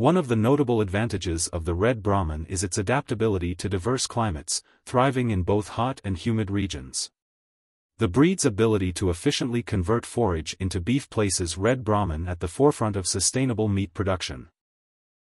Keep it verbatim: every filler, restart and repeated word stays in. One of the notable advantages of the Red Brahman is its adaptability to diverse climates, thriving in both hot and humid regions. The breed's ability to efficiently convert forage into beef places Red Brahman at the forefront of sustainable meat production.